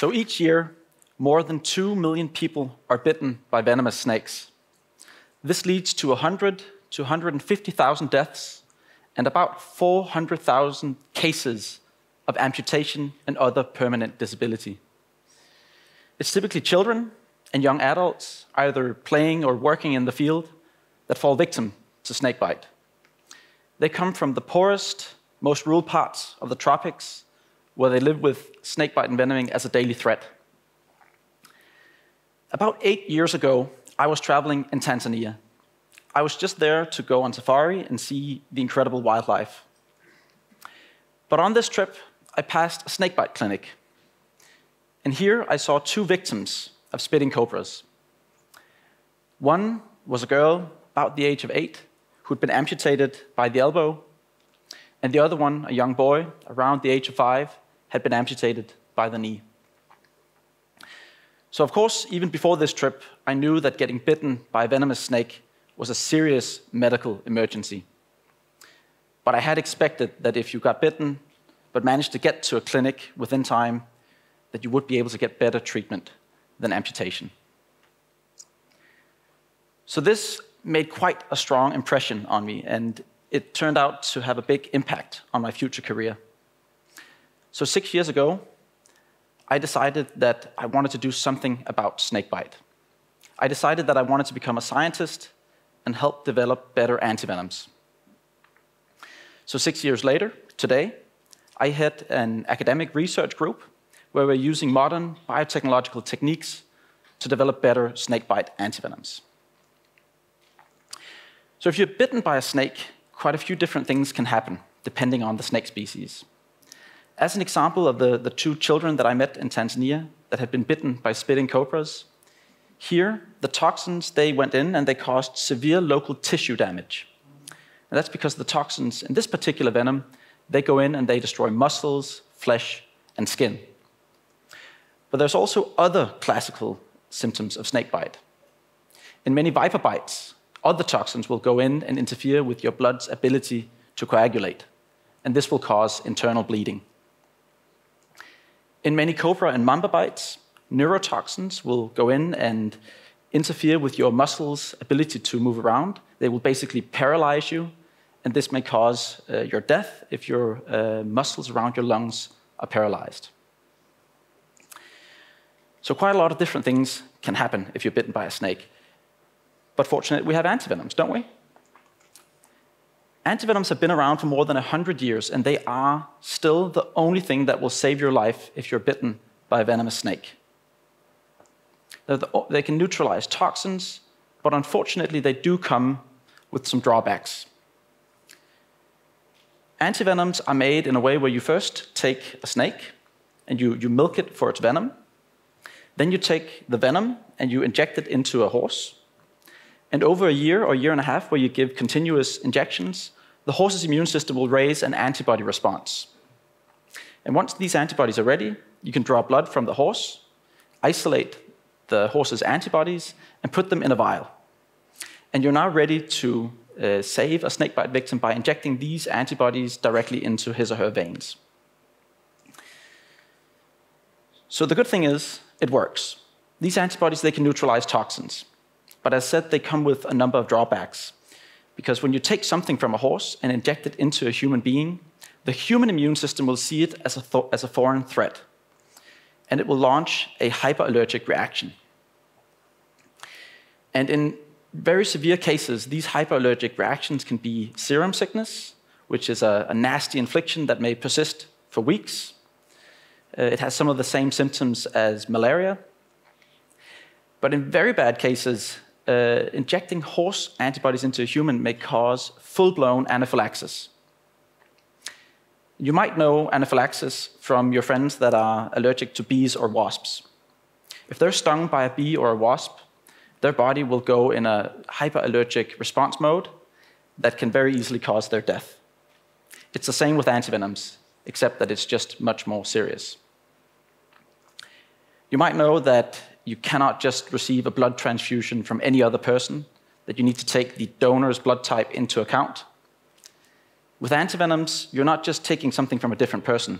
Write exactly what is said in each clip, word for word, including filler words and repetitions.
So each year, more than two million people are bitten by venomous snakes. This leads to one hundred to one hundred fifty thousand deaths and about four hundred thousand cases of amputation and other permanent disability. It's typically children and young adults, either playing or working in the field, that fall victim to snakebite. They come from the poorest, most rural parts of the tropics, where they live with snakebite envenoming as a daily threat. About eight years ago, I was traveling in Tanzania. I was just there to go on safari and see the incredible wildlife. But on this trip, I passed a snakebite clinic. And here I saw two victims of spitting cobras. One was a girl about the age of eight who'd been amputated by the elbow, and the other one, a young boy around the age of five, had been amputated by the knee. So of course, even before this trip, I knew that getting bitten by a venomous snake was a serious medical emergency. But I had expected that if you got bitten but managed to get to a clinic within time, that you would be able to get better treatment than amputation. So this made quite a strong impression on me, and it turned out to have a big impact on my future career. So six years ago, I decided that I wanted to do something about snakebite. I decided that I wanted to become a scientist and help develop better antivenoms. So six years later, today, I head an academic research group where we're using modern biotechnological techniques to develop better snakebite antivenoms. So if you're bitten by a snake, quite a few different things can happen depending on the snake species. As an example of the, the two children that I met in Tanzania that had been bitten by spitting cobras, here the toxins, they went in and they caused severe local tissue damage. And that's because the toxins in this particular venom, they go in and they destroy muscles, flesh, and skin. But there's also other classical symptoms of snakebite. In many viper bites, other toxins will go in and interfere with your blood's ability to coagulate, and this will cause internal bleeding. In many cobra and mamba bites, neurotoxins will go in and interfere with your muscles' ability to move around. They will basically paralyze you, and this may cause uh, your death if your uh, muscles around your lungs are paralyzed. So quite a lot of different things can happen if you're bitten by a snake. But fortunately, we have antivenoms, don't we? Antivenoms have been around for more than one hundred years, and they are still the only thing that will save your life if you're bitten by a venomous snake. They can neutralize toxins, but unfortunately, they do come with some drawbacks. Antivenoms are made in a way where you first take a snake, and you, you milk it for its venom. Then you take the venom, and you inject it into a horse. And over a year or year and a half, where you give continuous injections, the horse's immune system will raise an antibody response. And once these antibodies are ready, you can draw blood from the horse, isolate the horse's antibodies, and put them in a vial. And you're now ready to uh, save a snakebite victim by injecting these antibodies directly into his or her veins. So the good thing is, it works. These antibodies, they can neutralize toxins. But as said, they come with a number of drawbacks. Because when you take something from a horse and inject it into a human being, the human immune system will see it as a, as a foreign threat. And it will launch a hyperallergic reaction. And in very severe cases, these hyperallergic reactions can be serum sickness, which is a, a nasty infliction that may persist for weeks. Uh, it has some of the same symptoms as malaria. But in very bad cases, uh, injecting horse antibodies into a human may cause full-blown anaphylaxis. You might know anaphylaxis from your friends that are allergic to bees or wasps. If they're stung by a bee or a wasp, their body will go in a hyperallergic response mode that can very easily cause their death. It's the same with antivenoms, except that it's just much more serious. You might know that you cannot just receive a blood transfusion from any other person, that you need to take the donor's blood type into account. With antivenoms, you're not just taking something from a different person.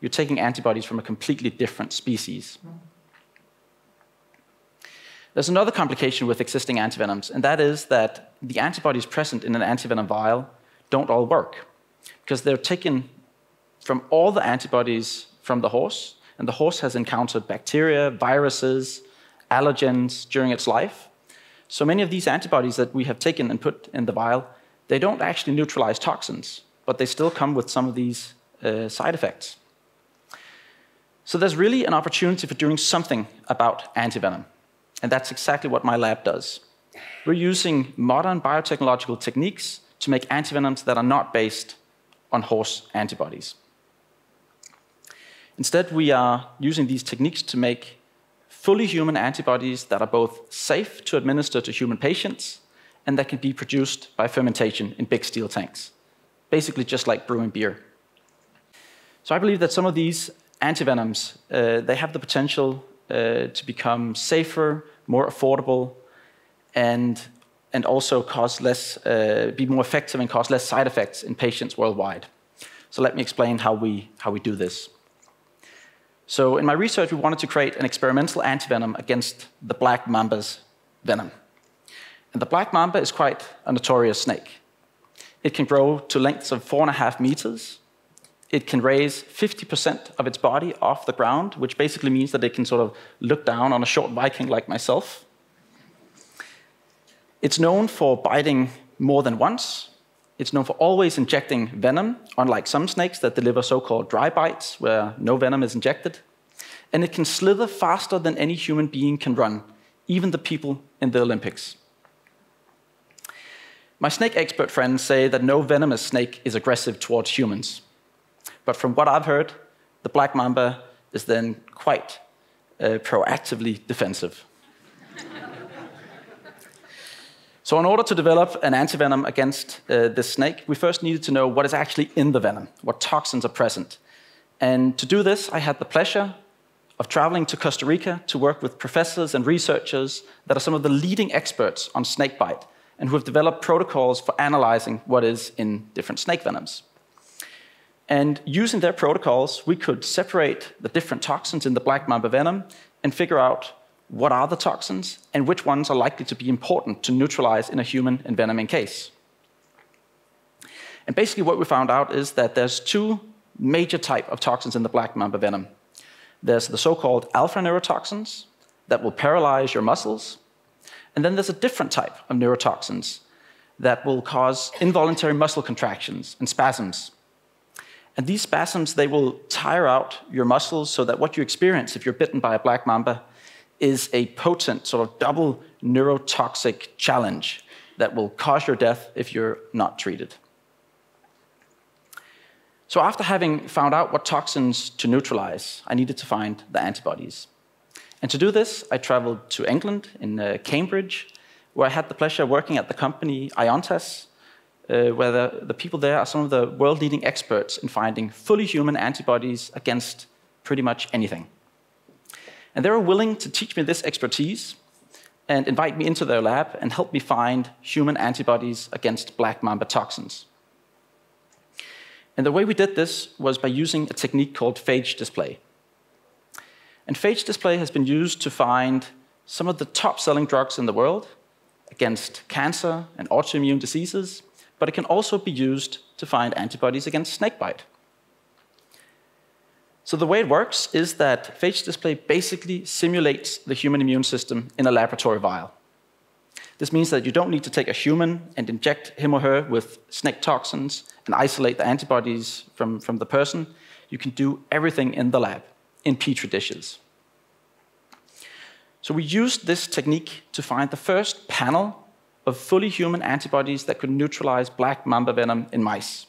you're taking antibodies from a completely different species. There's another complication with existing antivenoms, and that is that the antibodies present in an antivenom vial don't all work, because they're taken from all the antibodies from the horse, and the horse has encountered bacteria, viruses, allergens during its life. So many of these antibodies that we have taken and put in the vial, they don't actually neutralize toxins, but they still come with some of these uh, side effects. So there's really an opportunity for doing something about antivenom, and that's exactly what my lab does. We're using modern biotechnological techniques to make antivenoms that are not based on horse antibodies. Instead, we are using these techniques to make fully human antibodies that are both safe to administer to human patients and that can be produced by fermentation in big steel tanks, basically just like brewing beer. So I believe that some of these antivenoms, uh, they have the potential uh, to become safer, more affordable, and, and also cause less, uh, be more effective and cause less side effects in patients worldwide. So let me explain how we, how we do this. So in my research, we wanted to create an experimental antivenom against the black mamba's venom. And the black mamba is quite a notorious snake. It can grow to lengths of four and a half meters. It can raise fifty percent of its body off the ground, which basically means that it can sort of look down on a short Viking like myself. It's known for biting more than once. It's known for always injecting venom, unlike some snakes that deliver so-called dry bites, where no venom is injected. And it can slither faster than any human being can run, even the people in the Olympics. My snake expert friends say that no venomous snake is aggressive towards humans. But from what I've heard, the black mamba is then quite uh, proactively defensive. So in order to develop an antivenom against uh, this snake, we first needed to know what is actually in the venom, what toxins are present. And to do this, I had the pleasure of traveling to Costa Rica to work with professors and researchers that are some of the leading experts on snake bite, and who have developed protocols for analyzing what is in different snake venoms. And using their protocols, we could separate the different toxins in the black mamba venom and figure out what are the toxins, and which ones are likely to be important to neutralize in a human envenoming case. And basically what we found out is that there's two major types of toxins in the black mamba venom. There's the so-called alpha neurotoxins that will paralyze your muscles, and then there's a different type of neurotoxins that will cause involuntary muscle contractions and spasms. And these spasms, they will tire out your muscles so that what you experience if you're bitten by a black mamba is a potent sort of double neurotoxic challenge that will cause your death if you're not treated. So after having found out what toxins to neutralize, I needed to find the antibodies. And to do this, I traveled to England, in uh, Cambridge, where I had the pleasure of working at the company Iontas, uh, where the, the people there are some of the world-leading experts in finding fully human antibodies against pretty much anything. And they were willing to teach me this expertise and invite me into their lab and help me find human antibodies against black mamba toxins. And the way we did this was by using a technique called phage display. And phage display has been used to find some of the top-selling drugs in the world against cancer and autoimmune diseases, but it can also be used to find antibodies against snakebite. So the way it works is that phage display basically simulates the human immune system in a laboratory vial. This means that you don't need to take a human and inject him or her with snake toxins and isolate the antibodies from, from the person. You can do everything in the lab, in petri dishes. So we used this technique to find the first panel of fully human antibodies that could neutralize black mamba venom in mice.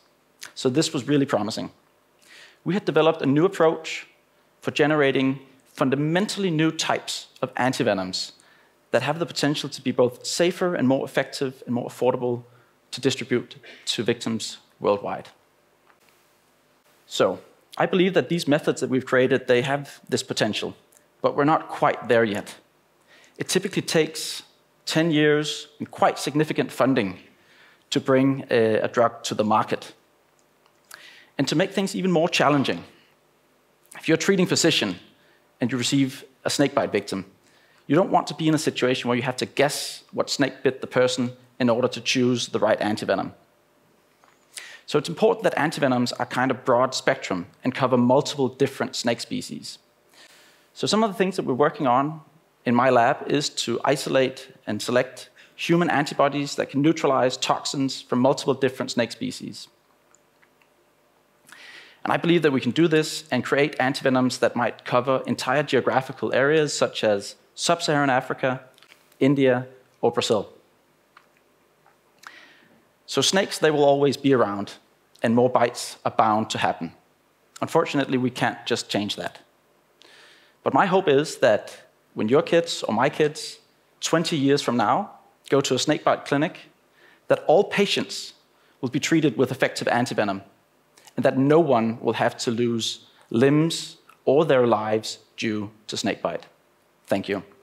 So this was really promising. We had developed a new approach for generating fundamentally new types of antivenoms that have the potential to be both safer and more effective and more affordable to distribute to victims worldwide. So I believe that these methods that we've created, they have this potential, but we're not quite there yet. It typically takes ten years and quite significant funding to bring a, a drug to the market. And to make things even more challenging, if you're a treating physician and you receive a snakebite victim, you don't want to be in a situation where you have to guess what snake bit the person in order to choose the right antivenom. So it's important that antivenoms are kind of broad spectrum and cover multiple different snake species. So some of the things that we're working on in my lab is to isolate and select human antibodies that can neutralize toxins from multiple different snake species. And I believe that we can do this and create antivenoms that might cover entire geographical areas such as Sub-Saharan Africa, India, or Brazil. So snakes, they will always be around, and more bites are bound to happen. Unfortunately, we can't just change that. But my hope is that when your kids or my kids, twenty years from now, go to a snakebite clinic, that all patients will be treated with effective antivenom, and that no one will have to lose limbs or their lives due to snakebite. Thank you.